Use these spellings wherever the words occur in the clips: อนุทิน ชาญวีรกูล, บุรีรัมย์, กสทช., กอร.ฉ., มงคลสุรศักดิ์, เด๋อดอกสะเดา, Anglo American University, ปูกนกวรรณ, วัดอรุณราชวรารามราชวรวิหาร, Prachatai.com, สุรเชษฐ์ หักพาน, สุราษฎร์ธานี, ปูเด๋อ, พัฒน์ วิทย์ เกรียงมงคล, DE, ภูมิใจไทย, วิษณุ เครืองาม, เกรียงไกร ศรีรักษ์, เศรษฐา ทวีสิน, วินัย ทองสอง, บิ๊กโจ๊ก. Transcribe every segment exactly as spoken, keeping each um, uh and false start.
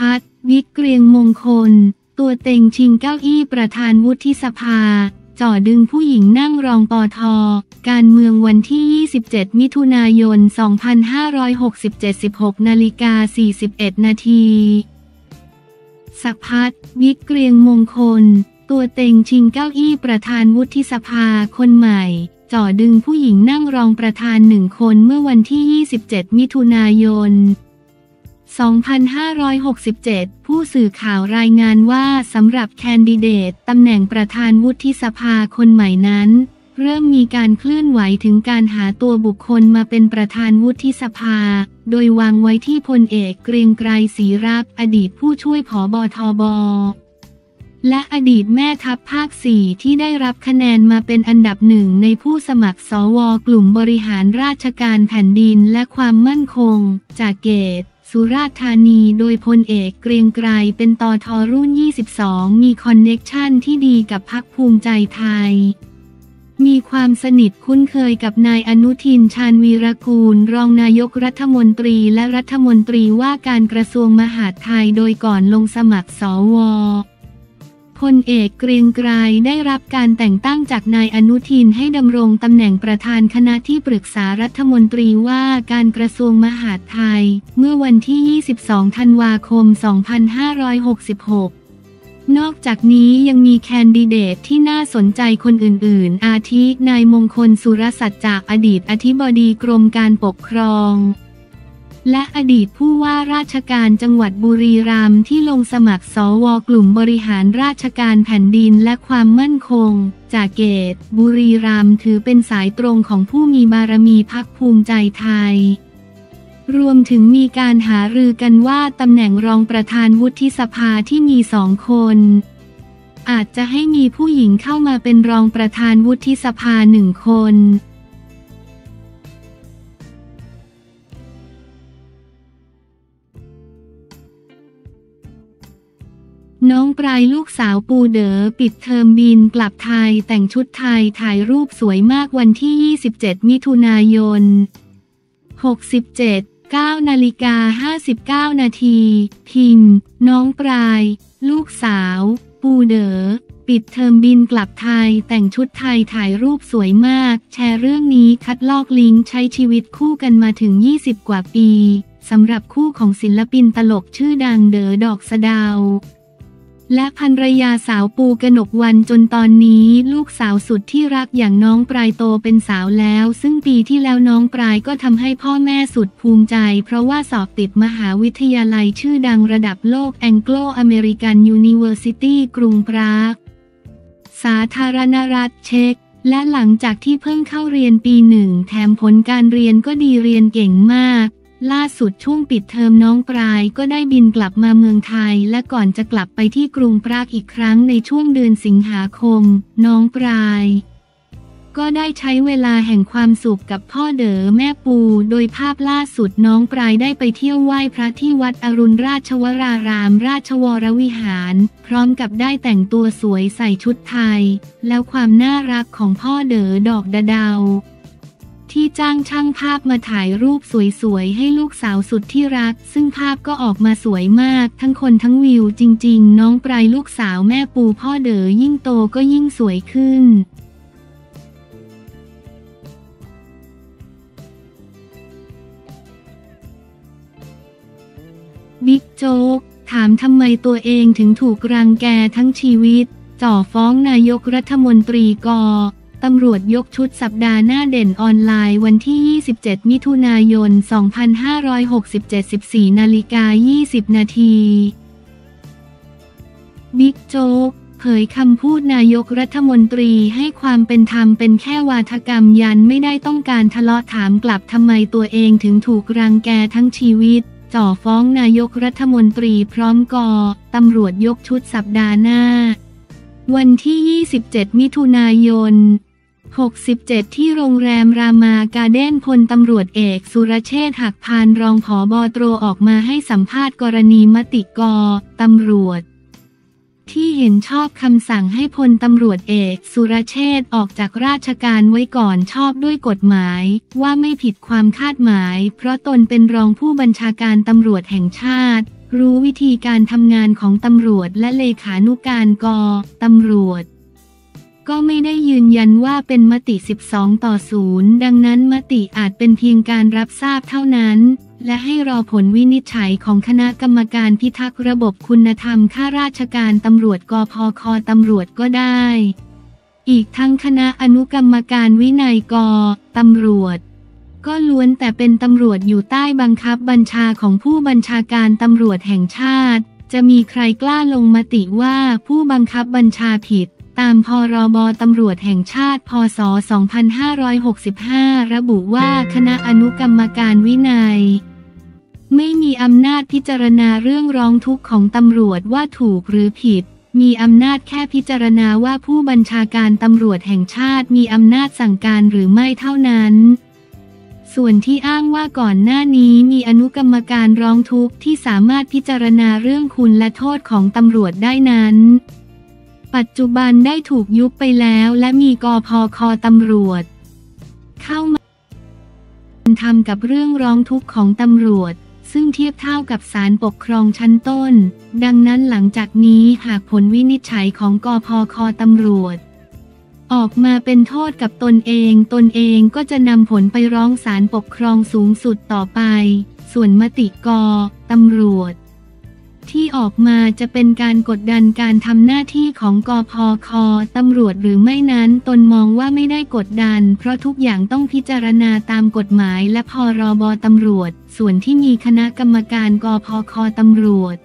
พัฒน์ วิทย์ เกรียงมงคลตัวเต็งชิงเก้าอี้ประธานวุฒิสภาจ่อดึงผู้หญิงนั่งรองปธ.การเมืองวันที่ยี่สิบเจ็ดมิถุนายนสองพันห้าร้อยหกสิบเจ็ด สิบหกนาฬิกาสี่สิบเอ็ดนาทีศักดิ์พัฒน์ วิทย์ เกรียงมงคลตัวเต็งชิงเก้าอี้ประธานวุฒิสภาคนใหม่จ่อดึงผู้หญิงนั่งรองประธานหนึ่งคนเมื่อวันที่ยี่สิบเจ็ดมิถุนายนสองพันห้าร้อยหกสิบเจ็ดผู้สื่อข่าวรายงานว่าสำหรับแคนดิเดตตำแหน่งประธานวุฒิสภาคนใหม่นั้นเริ่มมีการเคลื่อนไหวถึงการหาตัวบุคคลมาเป็นประธานวุฒิสภาโดยวางไว้ที่พลเอกเกรียงไกร ศรีรักษ์อดีตผู้ช่วยผบ.ทบ.และอดีตแม่ทัพภาคสี่ที่ได้รับคะแนนมาเป็นอันดับหนึ่งในผู้สมัครสวกลุ่มบริหารราชการแผ่นดินและความมั่นคงจากเกตสุราษฎร์ธานีโดยพลเอกเกรียงไกรเป็นตท.รุ่นยี่สิบสองมีคอนเน็กชันที่ดีกับพรรคภูมิใจไทยมีความสนิทคุ้นเคยกับนายอนุทินชาญวีรกูลรองนายกรัฐมนตรีและรัฐมนตรีว่าการกระทรวงมหาดไทยโดยก่อนลงสมัครสวพลเอกเกรียงไกรได้รับการแต่งตั้งจากนายอนุทินให้ดำรงตำแหน่งประธานคณะที่ปรึกษารัฐมนตรีว่าการกระทรวงมหาดไทยเมื่อวันที่ยี่สิบสองธันวาคมสองพันห้าร้อยหกสิบหกนอกจากนี้ยังมีแคนดิเดตที่น่าสนใจคนอื่นๆอาทินายมงคลสุรศักดิ์จากอดีตอธิบดีกรมการปกครองและอดีตผู้ว่าราชการจังหวัดบุรีรัมย์ที่ลงสมัครสวกลุ่มบริหารราชการแผ่นดินและความมั่นคงจากเกตบุรีรัมย์ถือเป็นสายตรงของผู้มีบารมีพรรคภูมิใจไทยรวมถึงมีการหารือกันว่าตำแหน่งรองประธานวุฒิสภาที่มีสองคนอาจจะให้มีผู้หญิงเข้ามาเป็นรองประธานวุฒิสภาหนึ่งคนน้องปลายลูกสาวปูเด๋อปิดเทอมบินกลับไทยแต่งชุดไทยถ่ายรูปสวยมากวันที่ยี่สิบเจ็ดมิถุนายนหกสิบเจ็ด เก้านาฬิกาห้าสิบเก้านาทีพิมพ์น้องปลายลูกสาวปูเด๋อปิดเทอมบินกลับไทยแต่งชุดไทยถ่ายรูปสวยมากแชร์เรื่องนี้คัดลอกลิงก์ใช้ชีวิตคู่กันมาถึงยี่สิบกว่าปีสำหรับคู่ของศิลปินตลกชื่อดังเด๋อดอกสะเดาและภรรยาสาวปูกนกวรรณจนตอนนี้ลูกสาวสุดที่รักอย่างน้องปลายโตเป็นสาวแล้วซึ่งปีที่แล้วน้องปลายก็ทำให้พ่อแม่สุดภูมิใจเพราะว่าสอบติดมหาวิทยาลัยชื่อดังระดับโลก Anglo American University กรุงปรากสาธารณรัฐเช็กและหลังจากที่เพิ่งเข้าเรียนปีหนึ่งแถมผลการเรียนก็ดีเรียนเก่งมากล่าสุดช่วงปิดเทอมน้องปลายก็ได้บินกลับมาเมืองไทยและก่อนจะกลับไปที่กรุงปรากอีกครั้งในช่วงเดือนสิงหาคมน้องปลายก็ได้ใช้เวลาแห่งความสุขกับพ่อเด๋อแม่ปูโดยภาพล่าสุดน้องปลายได้ไปเที่ยวไหว้พระที่วัดอรุณราชวรารามราชวรวิหารพร้อมกับได้แต่งตัวสวยใส่ชุดไทยแล้วความน่ารักของพ่อเด๋อดอกดะเดาที่จ้างช่างภาพมาถ่ายรูปสวยๆให้ลูกสาวสุดที่รักซึ่งภาพก็ออกมาสวยมากทั้งคนทั้งวิวจริงๆน้องปลายลูกสาวแม่ปูพ่อเด๋อยิ่งโตก็ยิ่งสวยขึ้นบิ๊กโจ๊กถามทำไมตัวเองถึงถูกรังแกทั้งชีวิตจ่อฟ้องนายกรัฐมนตรีกตำรวจยกชุดสัปดาห์หน้าเด่นออนไลน์วันที่ยี่สิบเจ็ดมิถุนายนสองพันห้าร้อยหกสิบเจ็ด สิบสี่นาฬิกายี่สิบนาทีบิ๊กโจ๊กเผยคำพูดนายกรัฐมนตรีให้ความเป็นธรรมเป็นแค่วาทกรรมยันไม่ได้ต้องการทะเลาะถามกลับทำไมตัวเองถึงถูกรังแกทั้งชีวิตจ่อฟ้องนายกรัฐมนตรีพร้อมก่อตำรวจยกชุดสัปดาห์หน้าวันที่ยี่สิบเจ็ดมิถุนายนหกสิบเจ็ดที่โรงแรมรามาการ์เด้นพลตำรวจเอกสุรเชษฐ์หักพานรองผบ.ตร.ออกมาให้สัมภาษณ์กรณีมติก.ตำรวจที่เห็นชอบคำสั่งให้พลตำรวจเอกสุรเชษฐ์ออกจากราชการไว้ก่อนชอบด้วยกฎหมายว่าไม่ผิดความคาดหมายเพราะตนเป็นรองผู้บัญชาการตำรวจแห่งชาติ รู้วิธีการทำงานของตำรวจและเลขานุการก.ตำรวจก็ไม่ได้ยืนยันว่าเป็นมติสิบสองต่อศูนย์ดังนั้นมติอาจเป็นเพียงการรับทราบเท่านั้นและให้รอผลวินิจฉัยของคณะกรรมการพิทักษ์ระบบคุณธรรมข้าราชการตำรวจกพค.ตำรวจก็ได้อีกทั้งคณะอนุกรรมการวินัยก.ตำรวจก็ล้วนแต่เป็นตำรวจอยู่ใต้บังคับบัญชาของผู้บัญชาการตำรวจแห่งชาติจะมีใครกล้าลงมติว่าผู้บังคับบัญชาผิดตามพรบ.ตำรวจแห่งชาติพ.ศ.สองพันห้าร้อยหกสิบห้าระบุว่าคณะอนุกรรมการวินัยไม่มีอำนาจพิจารณาเรื่องร้องทุกข์ของตำรวจว่าถูกหรือผิดมีอำนาจแค่พิจารณาว่าผู้บัญชาการตำรวจแห่งชาติมีอำนาจสั่งการหรือไม่เท่านั้นส่วนที่อ้างว่าก่อนหน้านี้มีอนุกรรมการร้องทุกข์ที่สามารถพิจารณาเรื่องคุณและโทษของตำรวจได้นั้นปัจจุบันได้ถูกยุบไปแล้วและมีกพค.ตำรวจเข้ามาทำกับเรื่องร้องทุกข์ของตำรวจซึ่งเทียบเท่ากับศาลปกครองชั้นต้นดังนั้นหลังจากนี้หากผลวินิจฉัยของกพค.ตำรวจออกมาเป็นโทษกับตนเองตนเองก็จะนำผลไปร้องศาลปกครองสูงสุดต่อไปส่วนมติกตำรวจที่ออกมาจะเป็นการกดดันการทำหน้าที่ของกพค.ตำรวจหรือไม่นั้นตนมองว่าไม่ได้กดดันเพราะทุกอย่างต้องพิจารณาตามกฎหมายและพรบ.ตำรวจส่วนที่มีคณะกรรมการกพค.ตำรวจ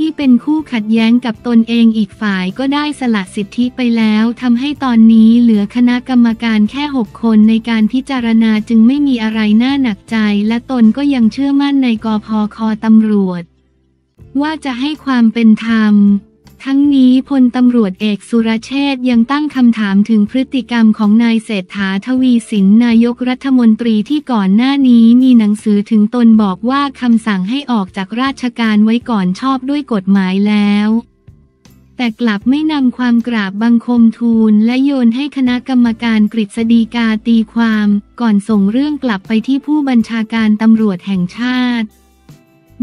ที่เป็นคู่ขัดแย้งกับตนเองอีกฝ่ายก็ได้สละสิทธิไปแล้วทำให้ตอนนี้เหลือคณะกรรมการแค่หกคนในการพิจารณาจึงไม่มีอะไรน่าหนักใจและตนก็ยังเชื่อมั่นในกพค.ตำรวจว่าจะให้ความเป็นธรรมทั้งนี้พลตำรวจเอกสุรเชษฐ์ยังตั้งคำถามถึงพฤติกรรมของนายเศรษฐาทวีสินนายกรัฐมนตรีที่ก่อนหน้านี้มีหนังสือถึงตนบอกว่าคำสั่งให้ออกจากราชการไว้ก่อนชอบด้วยกฎหมายแล้วแต่กลับไม่นำความกราบบังคมทูลและโยนให้คณะกรรมการกฤษฎีกาตีความก่อนส่งเรื่องกลับไปที่ผู้บัญชาการตำรวจแห่งชาติ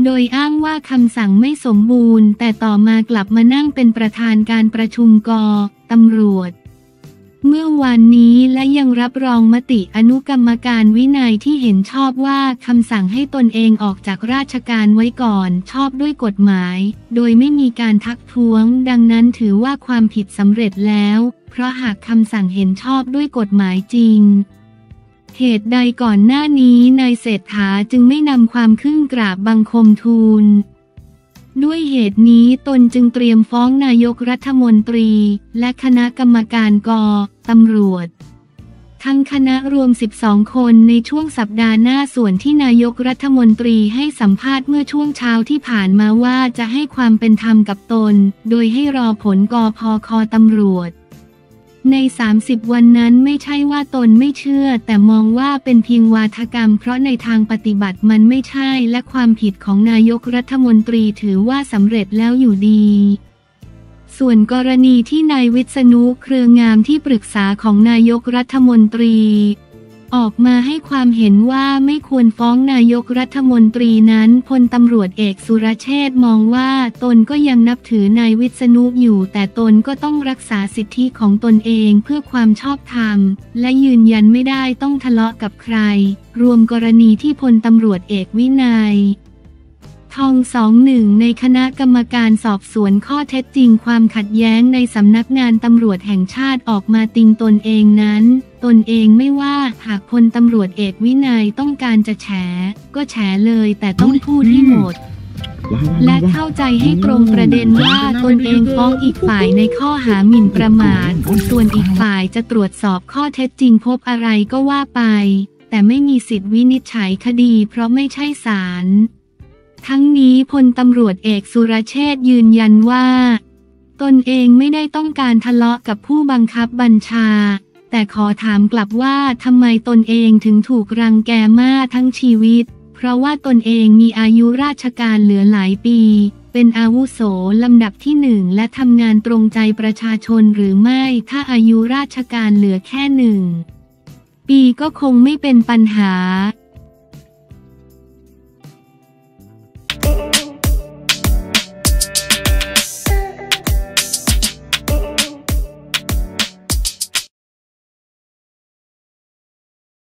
โดยอ้างว่าคำสั่งไม่สมบูรณ์แต่ต่อมากลับมานั่งเป็นประธานการประชุมก.ตำรวจเมื่อวานนี้และยังรับรองมติอนุกรรมการวินัยที่เห็นชอบว่าคำสั่งให้ตนเองออกจากราชการไว้ก่อนชอบด้วยกฎหมายโดยไม่มีการทักท้วงดังนั้นถือว่าความผิดสำเร็จแล้วเพราะหากคำสั่งเห็นชอบด้วยกฎหมายจริงเหตุใดก่อนหน้านี้นายเศรษฐาจึงไม่นำความขึ้นกราบบังคมทูลด้วยเหตุนี้ตนจึงเตรียมฟ้องนายกรัฐมนตรีและคณะกรรมการก.ตำรวจทั้งคณะรวมสิบสองคนในช่วงสัปดาห์หน้าส่วนที่นายกรัฐมนตรีให้สัมภาษณ์เมื่อช่วงเช้าที่ผ่านมาว่าจะให้ความเป็นธรรมกับตนโดยให้รอผลกพค.ตำรวจในสามสิบวันนั้นไม่ใช่ว่าตนไม่เชื่อแต่มองว่าเป็นเพียงวาทกรรมเพราะในทางปฏิบัติมันไม่ใช่และความผิดของนายกรัฐมนตรีถือว่าสำเร็จแล้วอยู่ดีส่วนกรณีที่นายวิษณุเครืองามที่ปรึกษาของนายกรัฐมนตรีออกมาให้ความเห็นว่าไม่ควรฟ้องนายกรัฐมนตรีนั้นพลตำรวจเอกสุรเชษฐ์มองว่าตนก็ยังนับถือนายวิษณุอยู่แต่ตนก็ต้องรักษาสิทธิของตนเองเพื่อความชอบธรรมและยืนยันไม่ได้ต้องทะเลาะกับใครรวมกรณีที่พลตำรวจเอกวินัยทองสองหนึ่งในคณะกรรมการสอบสวนข้อเท็จจริงความขัดแย้งในสำนักงานตำรวจแห่งชาติออกมาติงตนเองนั้นตนเองไม่ว่าหากพลตำรวจเอกวินัยต้องการจะแฉก็แฉเลยแต่ต้องพูดให้หมดและเข้าใจให้ตรงประเด็นว่าตนเองฟ้องอีกฝ่ายในข้อหาหมิ่นประมาทส่วนอีกฝ่ายจะตรวจสอบข้อเท็จจริงพบอะไรก็ว่าไปแต่ไม่มีสิทธิวินิจฉัยคดีเพราะไม่ใช่ศาลทั้งนี้พลตำรวจเอกสุรเชษฐ์ยืนยันว่าตนเองไม่ได้ต้องการทะเลาะกับผู้บังคับบัญชาแต่ขอถามกลับว่าทำไมตนเองถึงถูกรังแกมาทั้งชีวิตเพราะว่าตนเองมีอายุราชการเหลือหลายปีเป็นอาวุโสลำดับที่หนึ่งและทำงานตรงใจประชาชนหรือไม่ถ้าอายุราชการเหลือแค่หนึ่งปีก็คงไม่เป็นปัญหา